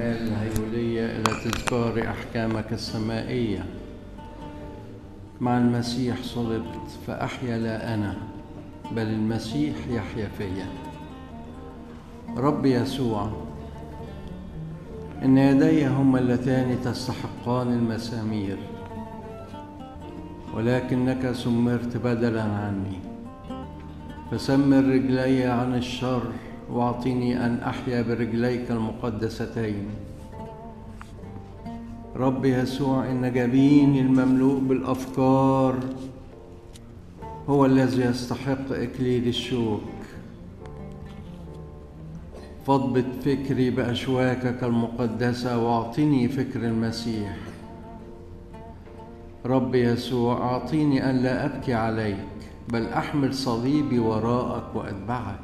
الأعمال الهيولية إلى تذكار أحكامك السمائية. مع المسيح صلبت، فأحيا لا أنا بل المسيح يحيا فيا. رب يسوع، إن يدي هما اللتان تستحقان المسامير، ولكنك سمرت بدلا عني. فسمر رجلي عن الشر، واعطني أن أحيا برجليك المقدستين. رب يسوع، إن جبيني المملوء بالأفكار هو الذي يستحق إكليل الشوك. فاضبط فكري بأشواكك المقدسة، واعطني فكر المسيح. رب يسوع، أعطيني أن لا أبكي عليك بل أحمل صليبي وراءك وأتبعك.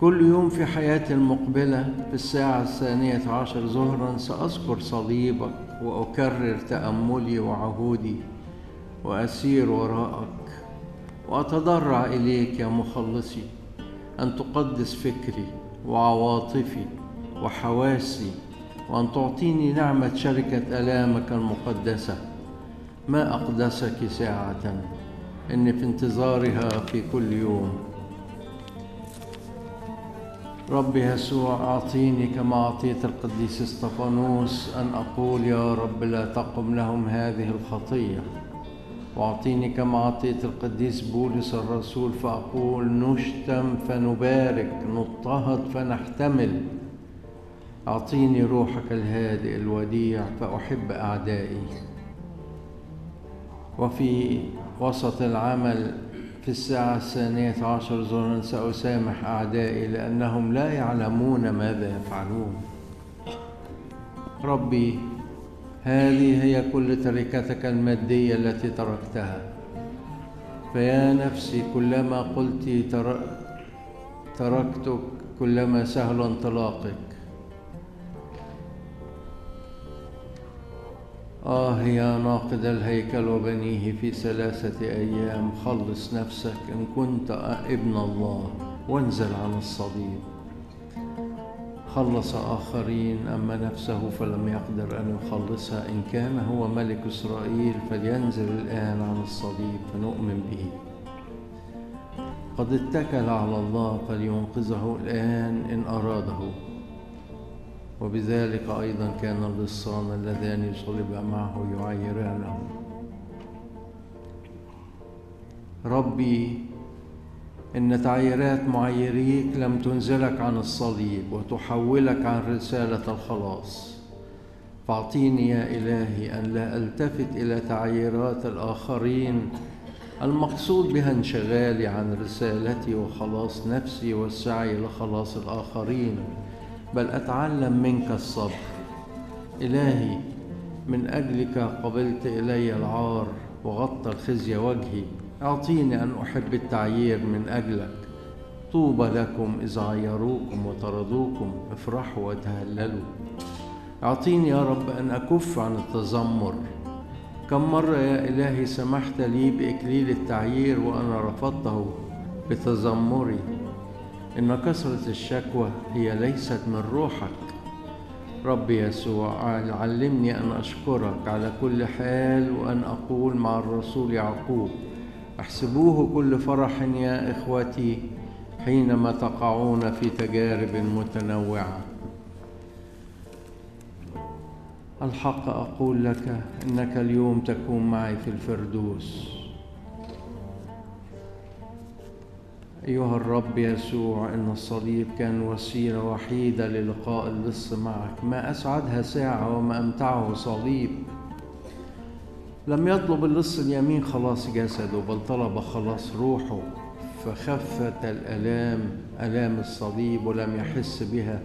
كل يوم في حياتي المقبلة في الساعة 12 ظهرا سأذكر صليبك، وأكرر تأملي وعهودي، وأسير وراءك وأتضرع إليك يا مخلصي أن تقدس فكري وعواطفي وحواسي، وأن تعطيني نعمة شركة آلامك المقدسة. ما أقدسك ساعة إني في انتظارها في كل يوم. رب يسوع، أعطيني كما أعطيت القديس اسطفانوس أن أقول يا رب لا تقم لهم هذه الخطية، وأعطيني كما أعطيت القديس بولس الرسول فأقول نشتم فنبارك، نضطهد فنحتمل. أعطيني روحك الهادئ الوديع فأحب أعدائي. وفي وسط العمل في الساعة 12 ظهرا سأسامح أعدائي، لأنهم لا يعلمون ماذا يفعلون. ربي، هذه هي كل تركتك المادية التي تركتها. فيا نفسي كلما قلت تركتك كلما سهل انطلاقك. يا ناقد الهيكل وبنيه في 3 أيام، خلص نفسك إن كنت ابن الله، وانزل عن الصليب. خلص آخرين أما نفسه فلم يقدر أن يخلصها. إن كان هو ملك إسرائيل فلينزل الآن عن الصليب فنؤمن به. قد اتكل على الله فلينقذه الآن إن أراده. وبذلك أيضا كان اللصان اللذان يصلبا معه يعيرانه. ربي، إن تعييرات معيريك لم تنزلك عن الصليب وتحولك عن رسالة الخلاص. فاعطيني يا إلهي أن لا ألتفت إلى تعييرات الآخرين المقصود بها انشغالي عن رسالتي وخلاص نفسي والسعي لخلاص الآخرين، بل أتعلم منك الصبر. إلهي، من أجلك قبلت إلي العار وغطى الخزي وجهي. أعطيني أن أحب التعيير من أجلك. طوبى لكم إذا عيروكم وطردوكم، افرحوا وتهللوا. أعطيني يا رب أن أكف عن التذمر. كم مرة يا إلهي سمحت لي بإكليل التعيير وأنا رفضته بتذمري. إن كثرة الشكوى هي ليست من روحك. رب يسوع، علمني أن أشكرك على كل حال، وأن أقول مع الرسول يعقوب احسبوه كل فرح يا إخوتي حينما تقعون في تجارب متنوعة. الحق أقول لك إنك اليوم تكون معي في الفردوس. أيها الرب يسوع، إن الصليب كان وسيلة وحيدة للقاء اللص معك. ما أسعدها ساعة وما أمتعه صليب. لم يطلب اللص اليمين خلاص جسده، بل طلب خلاص روحه. فخفت آلام الصليب ولم يحس بها،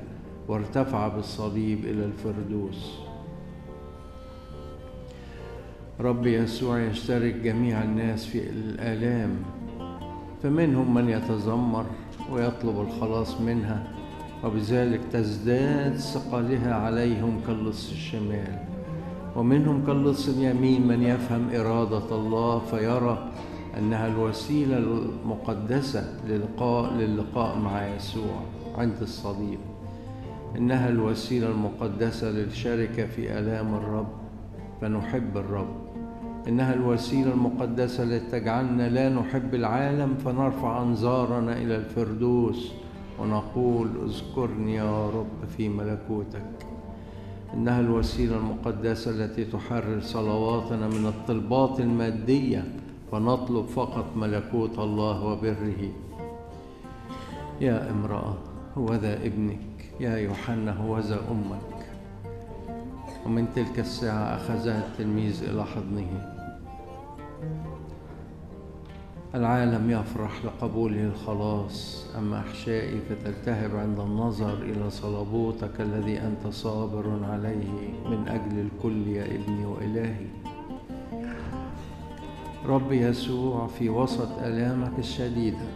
وارتفع بالصليب إلى الفردوس. رب يسوع يشترك جميع الناس في الآلام. فمنهم من يتذمر ويطلب الخلاص منها، وبذلك تزداد ثقلها عليهم كاللص الشمال. ومنهم كاللص اليمين من يفهم إرادة الله فيرى أنها الوسيلة المقدسة للقاء مع يسوع عند الصليب. إنها الوسيلة المقدسة للشركة في آلام الرب، فنحب الرب. إنها الوسيلة المقدسة لتجعلنا لا نحب العالم، فنرفع أنظارنا إلى الفردوس ونقول اذكرني يا رب في ملكوتك. إنها الوسيلة المقدسة التي تحرر صلواتنا من الطلبات المادية، فنطلب فقط ملكوت الله وبره. يا امرأة هوذا ابنك، يا يوحنا هوذا أمك. ومن تلك الساعة أخذها التلميذ إلى حضنه. العالم يفرح لقبوله الخلاص، أما أحشائي فتلتهب عند النظر إلى صلبوتك الذي أنت صابر عليه من أجل الكل يا ابني وإلهي. رب يسوع، في وسط آلامك الشديدة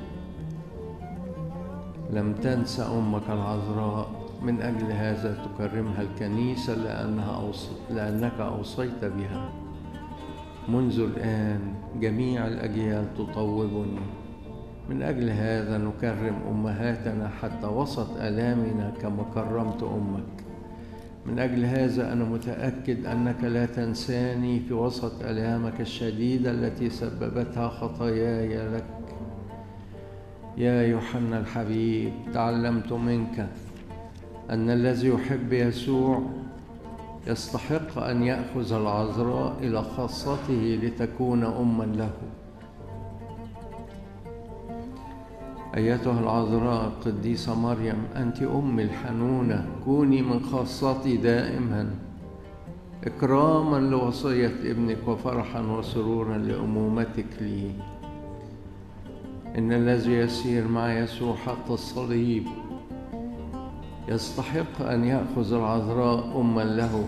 لم تنس أمك العذراء، من أجل هذا تكرمها الكنيسة لأنك أوصيت بها. منذ الآن جميع الأجيال تطوبني، من أجل هذا نكرم أمهاتنا حتى وسط آلامنا كما كرمت أمك. من أجل هذا أنا متأكد أنك لا تنساني في وسط آلامك الشديدة التي سببتها خطاياي لك. يا يوحنا الحبيب، تعلمت منك أن الذي يحب يسوع يستحق أن يأخذ العذراء إلى خاصته لتكون أماً له. أيتها العذراء القديسة مريم، أنت أمي الحنونة، كوني من خاصتي دائماً، إكراماً لوصية ابنك وفرحاً وسروراً لأمومتك لي. إن الذي يسير مع يسوع حتى الصليب يستحق أن يأخذ العذراء أماً له،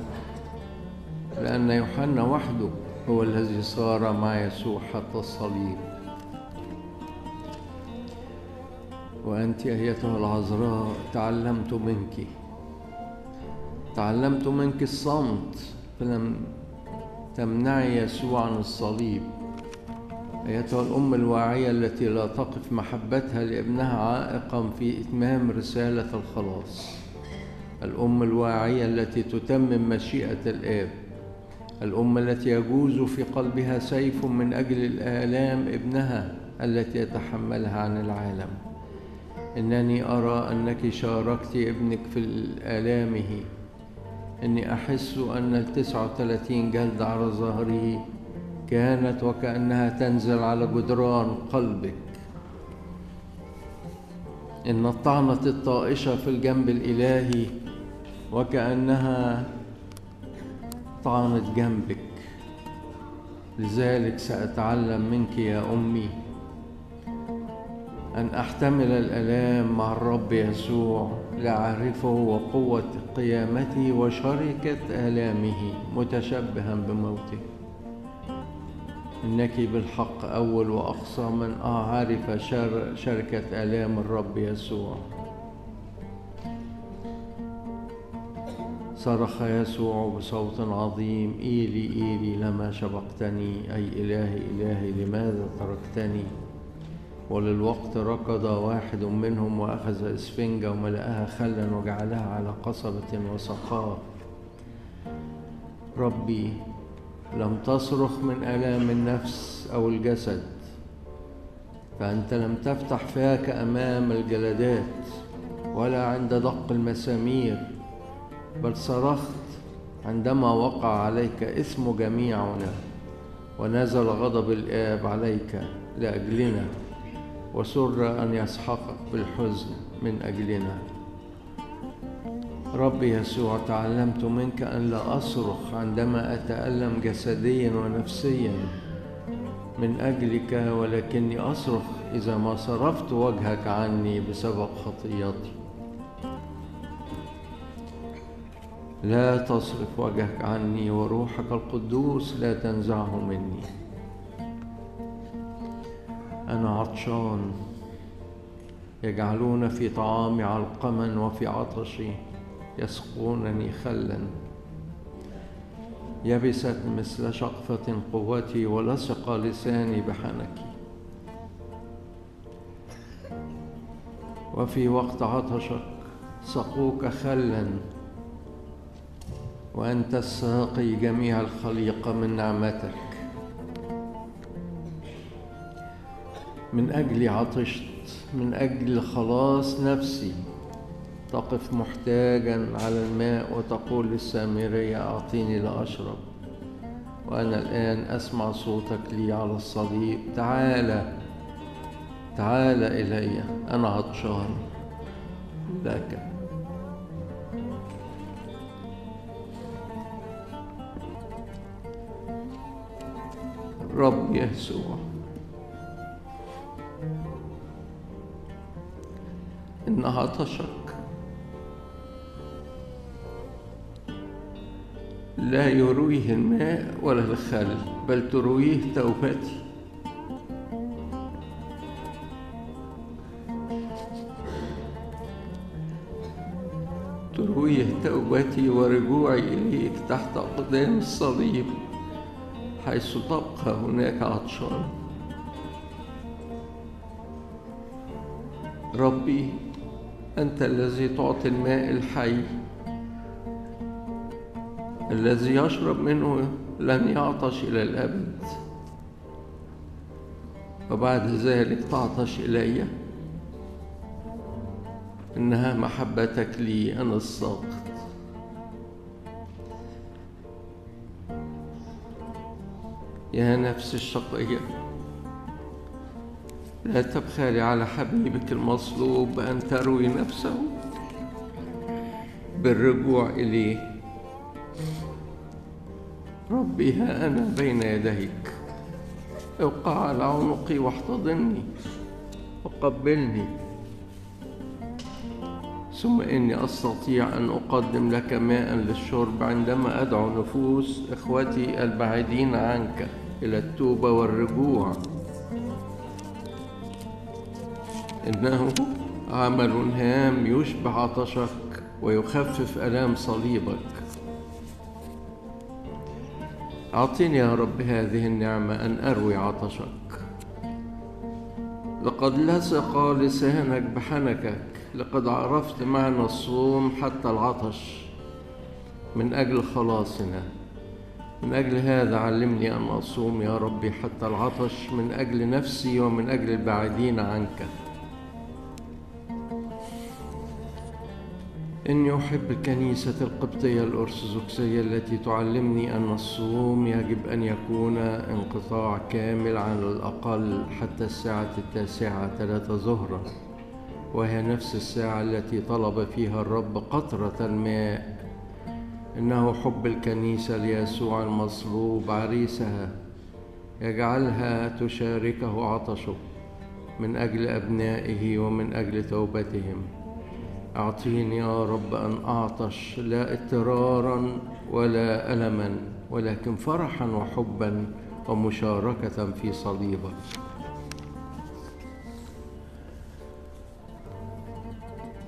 لأن يوحنا وحده هو الذي صار مع يسوع حتى الصليب. وأنت أيتها العذراء، تعلمت منك الصمت، فلم تمنعي يسوع عن الصليب. أيتها الأم الواعية التي لا تقف محبتها لابنها عائقاً في إتمام رسالة الخلاص، الأم الواعية التي تتمم مشيئة الآب، الأم التي يجوز في قلبها سيف من أجل الآلام ابنها التي يتحملها عن العالم. إنني أرى أنك شاركت ابنك في آلامه. إني أحس أن 39 جلد على ظهره كانت وكأنها تنزل على جدران قلبك. إن الطعنة الطائشة في الجنب الإلهي وكأنها طعنت جنبك. لذلك سأتعلم منك يا أمي أن أحتمل الآلام مع الرب يسوع لأعرفه وقوة قيامته وشركة آلامه متشبها بموته. إنك بالحق أول وأقصى من أعرف شركة آلام الرب يسوع. صرخ يسوع بصوت عظيم: إيلي إيلي لما شبقتني، أي إلهي إلهي لماذا تركتني؟ وللوقت ركض واحد منهم وأخذ إسفنجة وملأها خلا وجعلها على قصبة وسقاه. ربي، لم تصرخ من آلام النفس أو الجسد، فأنت لم تفتح فاك أمام الجلدات ولا عند دق المسامير، بل صرخت عندما وقع عليك إثم جميعنا ونزل غضب الآب عليك لأجلنا، وسر أن يسحقك بالحزن من أجلنا. رب يسوع، تعلمت منك أن لا أصرخ عندما أتألم جسديا ونفسيا من أجلك، ولكني أصرخ إذا ما صرفت وجهك عني بسبب خطيئتي. لا تصرف وجهك عني، وروحك القدوس لا تنزعه مني. أنا عطشان، يجعلون في طعامي علقما وفي عطشي يسقونني خلا. يبست مثل شقفة قوتي ولصق لساني بحنكي. وفي وقت عطشك سقوك خلا، وأنت الساقي جميع الخليقة من نعمتك. من أجلي عطشت، من أجل خلاص نفسي. تقف محتاجا على الماء وتقول للسامرية أعطيني لأشرب، وأنا الآن أسمع صوتك لي على الصليب، تعالى تعال إلي، أنا عطشان لك. رب يسوع، إن عطشك لا يرويه الماء ولا الخل، بل ترويه توبتي. ترويه توبتي ورجوعي إليك تحت أقدام الصليب، حيث تبقى هناك عطشان. ربي، أنت الذي تعطي الماء الحي، الذي يشرب منه لن يعطش إلى الأبد، وبعد ذلك تعطش إلي. إنها محبتك لي أنا الساقط. يا نفس الشقية، لا تبخلي على حبيبك المصلوب بأن تروي نفسه بالرجوع إليه. ربي، ها أنا بين يديك، اوقع على عنقي واحتضني وقبلني، ثم إني أستطيع أن أقدم لك ماء للشرب عندما أدعو نفوس إخوتي البعيدين عنك إلى التوبة والرجوع. إنه عمل هام يشبع عطشك ويخفف آلام صليبك. أعطني يا رب هذه النعمة أن أروي عطشك. لقد لصق لسانك بحنكك، لقد عرفت معنى الصوم حتى العطش من أجل خلاصنا. من أجل هذا علمني أن أصوم يا ربي حتى العطش، من أجل نفسي ومن أجل البعيدين عنك. إني أحب الكنيسة القبطية الأرثوذكسية التي تعلمني أن الصوم يجب أن يكون انقطاع كامل عن الأقل حتى الساعة 9:03 ظهرا، وهي نفس الساعة التي طلب فيها الرب قطرة ماء. إنه حب الكنيسة ليسوع المصلوب عريسها، يجعلها تشاركه عطشه من أجل أبنائه ومن أجل توبتهم. أعطيني يا رب أن أعطش، لا اضطرارا ولا ألما، ولكن فرحا وحبا ومشاركة في صليبك.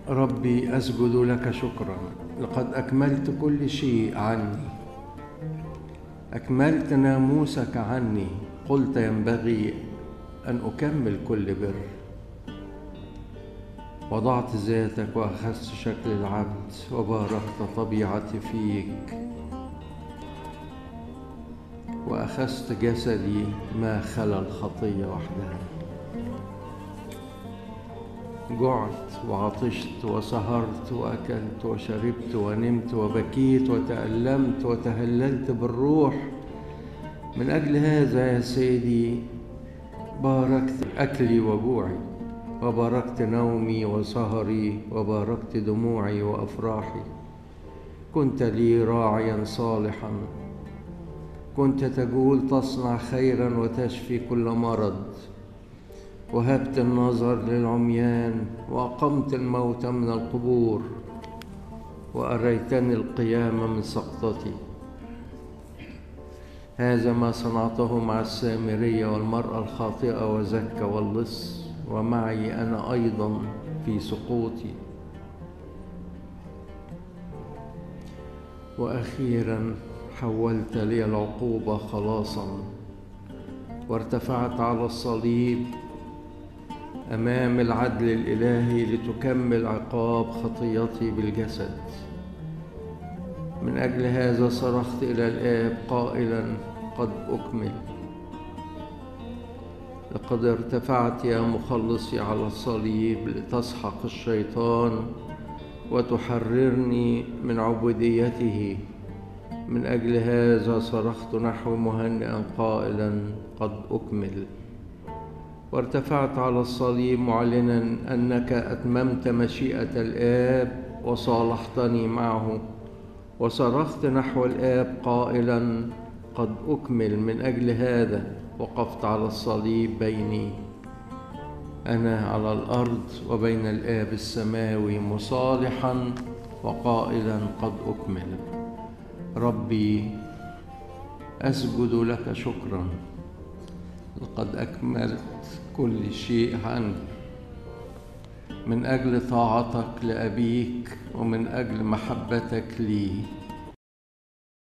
ربي، أسجد لك شكرا، لقد أكملت كل شيء عني، أكملت ناموسك عني. قلت ينبغي أن أكمل كل بر. وضعت ذاتك وأخذت شكل العبد وباركت طبيعتي فيك، وأخذت جسدي ما خلا الخطية وحدها. جعت وعطشت وسهرت وأكلت وشربت ونمت وبكيت وتألمت وتهللت بالروح. من أجل هذا يا سيدي باركت أكلي وجوعي، وباركت نومي وسهري، وباركت دموعي وأفراحي. كنت لي راعيا صالحا، كنت تجول تصنع خيرا وتشفي كل مرض، وهبت النظر للعميان، وأقمت الموتى من القبور، وأريتني القيامة من سقطتي. هذا ما صنعته مع السامرية والمرأة الخاطئة وزكا واللص، ومعي أنا أيضا في سقوطي. وأخيرا حولت لي العقوبة خلاصا، وارتفعت على الصليب أمام العدل الإلهي لتكمل عقاب خطيتي بالجسد. من أجل هذا صرخت إلى الآب قائلا: قد أكمل، لقد ارتفعت يا مخلصي على الصليب لتسحق الشيطان وتحررني من عبوديته. من أجل هذا صرخت نحو مهنئا قائلا: قد أكمل، وارتفعت على الصليب معلنا أنك أتممت مشيئة الآب وصالحتني معه. وصرخت نحو الآب قائلا: قد أكمل. من أجل هذا وقفت على الصليب بيني أنا على الأرض وبين الآب السماوي، مصالحا وقائلا: قد أكمل. ربي أسجد لك شكرا، لقد أكملت كل شيء عني. من أجل طاعتك لأبيك ومن أجل محبتك لي.